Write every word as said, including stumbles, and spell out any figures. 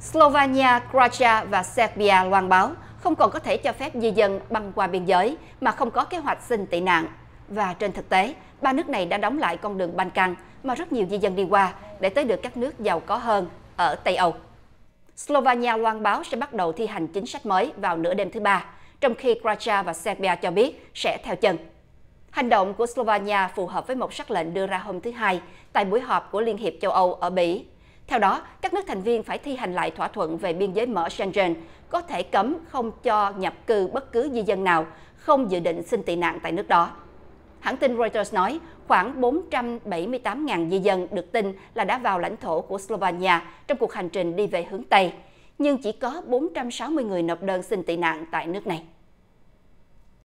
Slovenia, Croatia và Serbia loan báo không còn có thể cho phép di dân băng qua biên giới mà không có kế hoạch xin tị nạn. Và trên thực tế, ba nước này đã đóng lại con đường Balkan mà rất nhiều di dân đi qua để tới được các nước giàu có hơn ở Tây Âu. Slovenia loan báo sẽ bắt đầu thi hành chính sách mới vào nửa đêm thứ Ba, trong khi Croatia và Serbia cho biết sẽ theo chân. Hành động của Slovenia phù hợp với một sắc lệnh đưa ra hôm thứ Hai tại buổi họp của Liên hiệp châu Âu ở Bỉ. Theo đó, các nước thành viên phải thi hành lại thỏa thuận về biên giới mở Schengen, có thể cấm không cho nhập cư bất cứ di dân nào không dự định xin tị nạn tại nước đó. Hãng tin Reuters nói khoảng bốn trăm bảy mươi tám nghìn di dân được tin là đã vào lãnh thổ của Slovenia trong cuộc hành trình đi về hướng Tây, nhưng chỉ có bốn trăm sáu mươi người nộp đơn xin tị nạn tại nước này.